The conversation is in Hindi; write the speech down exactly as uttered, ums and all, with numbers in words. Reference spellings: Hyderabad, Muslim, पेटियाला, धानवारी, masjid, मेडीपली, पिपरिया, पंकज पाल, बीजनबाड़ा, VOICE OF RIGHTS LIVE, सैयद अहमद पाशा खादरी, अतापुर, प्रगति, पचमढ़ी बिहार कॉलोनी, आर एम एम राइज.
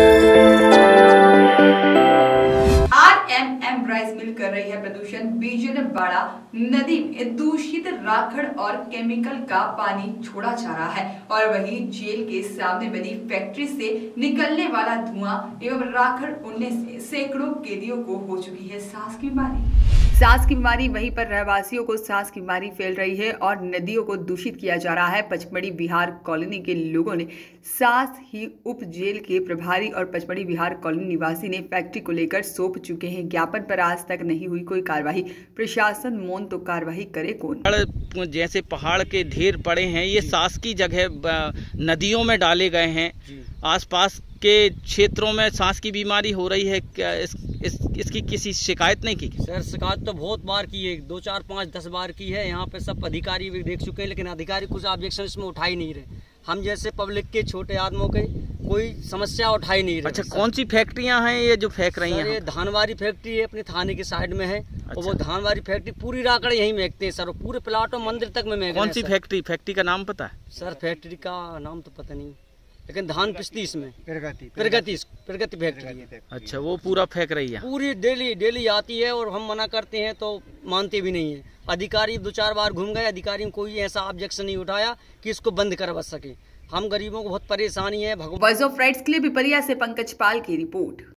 आर एम एम राइज मिल कर रही है प्रदूषण। बीजनबाड़ा नदी में दूषित राखड़ और केमिकल का पानी छोड़ा जा रहा है और वही जेल के सामने बनी फैक्ट्री से निकलने वाला धुआं एवं राखड़ उड़ने से सैकड़ों कैदियों को हो चुकी है सांस की बीमारी। सांस की बीमारी वहीं पर रहवासियों को सांस की बीमारी फैल रही है और नदियों को दूषित किया जा रहा है। पचमढ़ी बिहार कॉलोनी के लोगों ने सांस ही उप जेल के प्रभारी और पचमढ़ी बिहार कॉलोनी निवासी ने फैक्ट्री को लेकर सौंप चुके हैं ज्ञापन, पर आज तक नहीं हुई कोई कार्रवाई। प्रशासन मौन तो कार्रवाई करे कौन। जैसे पहाड़ के ढेर पड़े हैं, ये सांस की जगह नदियों में डाले गए हैं। आसपास के क्षेत्रों में सांस की बीमारी हो रही है, क्या इस, इस, इसकी किसी शिकायत नहीं की? सर, शिकायत तो बहुत बार की है, दो चार पाँच दस बार की है। यहाँ पे सब अधिकारी भी देख चुके हैं, लेकिन अधिकारी कुछ ऑब्जेक्शन इसमें उठा ही नहीं रहे। हम जैसे पब्लिक के छोटे आदमों के कोई समस्या उठा ही नहीं रहे। अच्छा, कौन सी फैक्ट्रियाँ हैं ये जो फेंक रही हैं? ये धानवारी फैक्ट्री है, अपने थाने के साइड में है। अच्छा। और वो धानवारी फैक्ट्री पूरी राकड़ यहीं महकते हैं सर, वो पूरे प्लाट और मंदिर तक में महक। कौन सी फैक्ट्री? फैक्ट्री का नाम पता है सर? फैक्ट्री का नाम तो पता नहीं, लेकिन धान पिस्ती इसमें प्रगति प्रगति प्रगति फैक्ट्री है। अच्छा, वो पूरा फेंक रही है? पूरी डेली डेली आती है और हम मना करते हैं तो मानते भी नहीं है। अधिकारी दो चार बार घूम गए, अधिकारी कोई ऐसा ऑब्जेक्शन नहीं उठाया कि इसको बंद करवा सके। हम गरीबों को बहुत परेशानी है। भगवान वॉइस ऑफ राइट्स के लिए पिपरिया से पंकज पाल की रिपोर्ट।